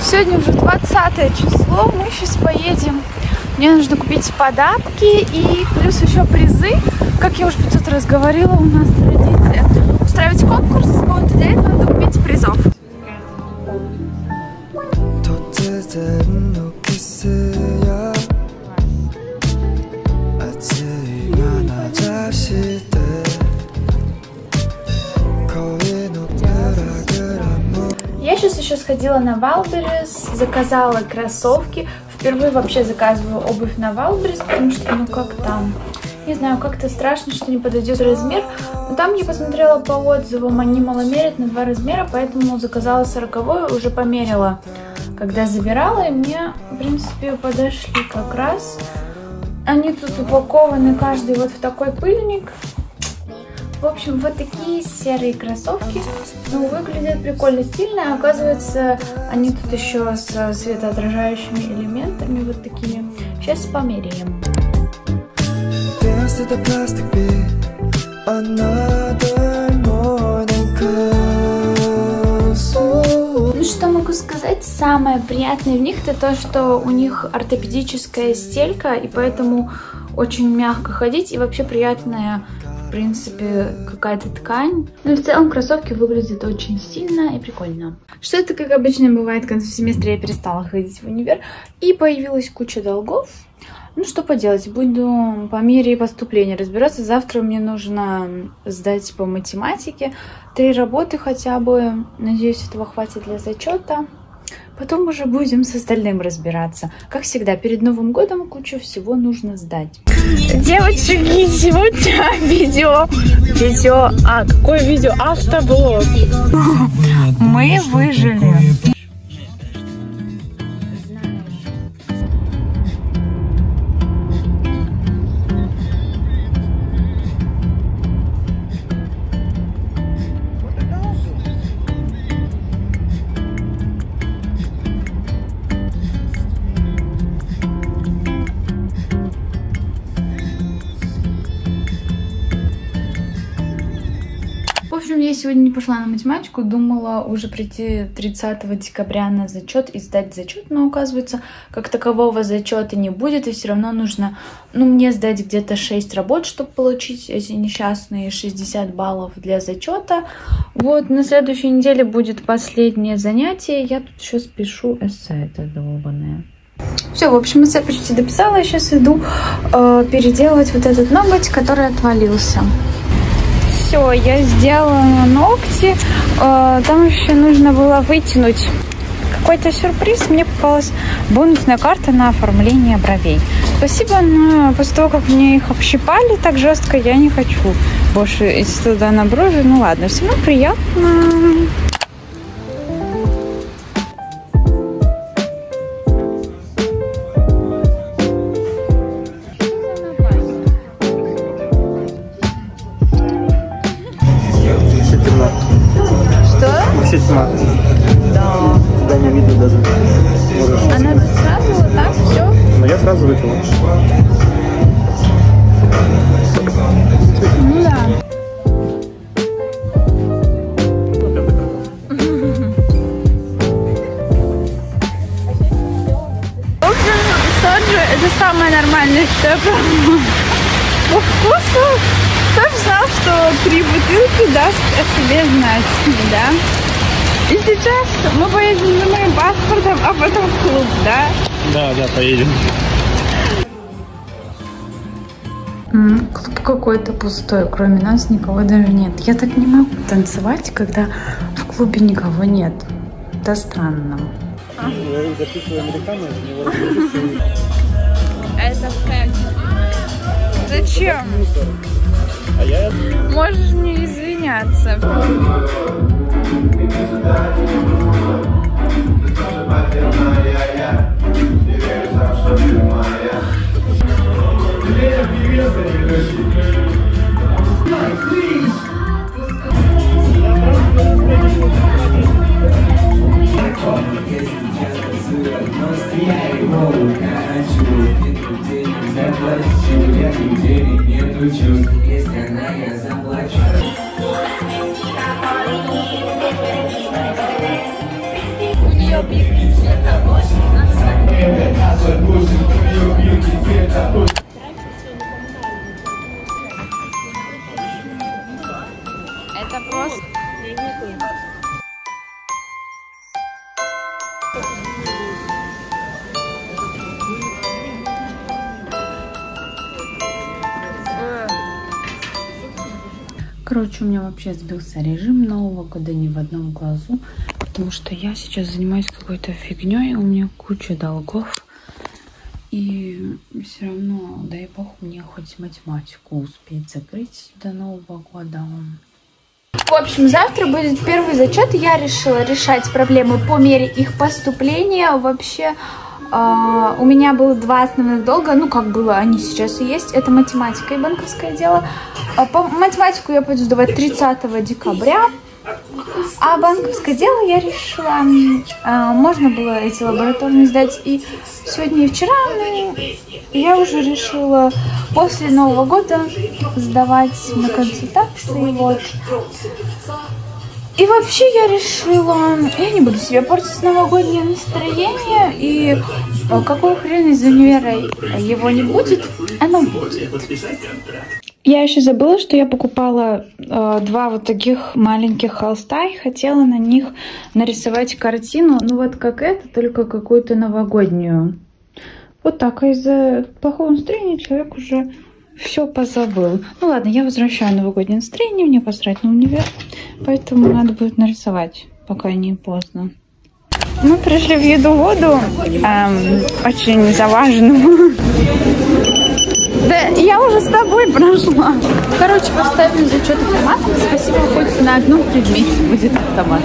Сегодня уже 20 число, мы сейчас поедем. Мне нужно купить подарки и плюс еще призы. Как я уже 500 раз говорила, у нас традиция устраивать конкурс, вот для этого надо купить призов. Я сейчас еще сходила на Валберис, заказала кроссовки. Впервые вообще заказываю обувь на Валберис, потому что, ну как там, не знаю, как-то страшно, что не подойдет размер. Но там я посмотрела по отзывам, они мало мерят на 2 размера, поэтому заказала 40-й, уже померила, когда забирала, и мне, в принципе, подошли как раз. Они тут упакованы каждый вот в такой пыльник. В общем, вот такие серые кроссовки, ну, выглядят прикольно, стильно, а оказывается, они тут еще с светоотражающими элементами, вот такими. Сейчас померяем. Ну, что могу сказать, самое приятное в них, это то, что у них ортопедическая стелька, и поэтому очень мягко ходить, и вообще приятная, в принципе, какая-то ткань. Ну и в целом кроссовки выглядят очень стильно и прикольно. Что-то, как обычно бывает, к концу семестра я перестала ходить в универ, и появилась куча долгов. Ну что поделать, буду по мере поступления разбираться. Завтра мне нужно сдать по математике 3 работы хотя бы. Надеюсь, этого хватит для зачета. Потом уже будем с остальным разбираться. Как всегда, перед Новым годом кучу всего нужно сдать. Девочки, сегодня видео... А, какое видео? Автоблог. Мы выжили. В общем, я сегодня не пошла на математику, думала уже прийти 30 декабря на зачет и сдать зачет, но оказывается, как такового зачета не будет, и все равно нужно, ну, мне сдать где-то 6 работ, чтобы получить эти несчастные 60 баллов для зачета. Вот, на следующей неделе будет последнее занятие, я тут еще спешу эссе это долбанное. Все, в общем, эссе почти дописала, я сейчас иду переделывать вот этот ноготь, который отвалился. Все, я сделала ногти, там еще нужно было вытянуть какой-то сюрприз, мне попалась бонусная карта на оформление бровей. Спасибо, но после того, как мне их общипали так жестко, я не хочу больше идти туда на брови, ну ладно, всем приятно. Самое нормальное, что я пробовала. По вкусу кто знал, что 3 бутылки даст о себе знать, да? И сейчас мы поедем за моим паспортом, а потом в клуб, да? Да, поедем. Клуб какой-то пустой, кроме нас никого даже нет. Я так не могу танцевать, когда в клубе никого нет. Это странно. Я записываю американо, это фэк. Зачем? Можешь не извиняться. Это просто... Короче, у меня вообще сбился режим Нового года ни в одном глазу, потому что я сейчас занимаюсь какой-то фигней, у меня куча долгов, и все равно, дай бог, мне хоть математику успеть закрыть до Нового года. В общем, завтра будет первый зачет, я решила решать проблемы по мере их поступления. Вообще, у меня было два основных долга, ну как было, они сейчас и есть, это математика и банковское дело. По математику я пойду сдавать 30 декабря, а банковское дело я решила, можно было эти лабораторные сдать и сегодня, и вчера, но я уже решила после Нового года сдавать на консультации, вот. И вообще я решила, я не буду себе портить новогоднее настроение, и какой хрен из универа его не будет, оно будет. Я еще забыла, что я покупала два вот таких маленьких холста и хотела на них нарисовать картину, ну вот как это, только какую-то новогоднюю. Вот так, а из-за плохого настроения человек уже все позабыл. Ну ладно, я возвращаю новогоднее настроение, мне посрать на универ, поэтому надо будет нарисовать, пока не поздно. Мы пришли в еду-воду, очень заваженную. Да, я уже с тобой прошла. Короче, поставим зачет автоматом. Спасибо, хоть на одном предмете будет автомат.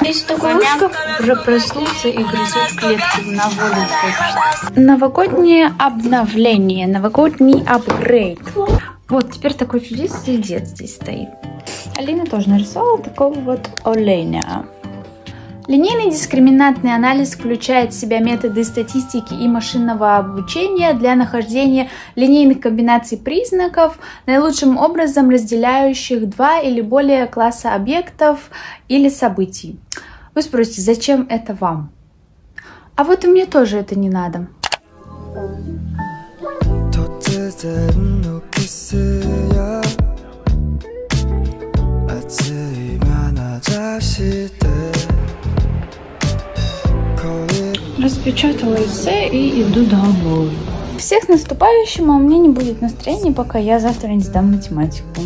Здесь такой мышка уже проснулся и грызет клетки на волю. Новогоднее обновление, новогодний апгрейд. Вот теперь такой чудесный дед здесь стоит. Алина тоже нарисовала такого вот оленя. Линейный дискриминантный анализ включает в себя методы статистики и машинного обучения для нахождения линейных комбинаций признаков, наилучшим образом разделяющих два или более класса объектов или событий. Вы спросите, зачем это вам? А вот и мне тоже это не надо. Распечатала эссе и иду домой. Всех с наступающим, а у меня не будет настроения, пока я завтра не сдам математику.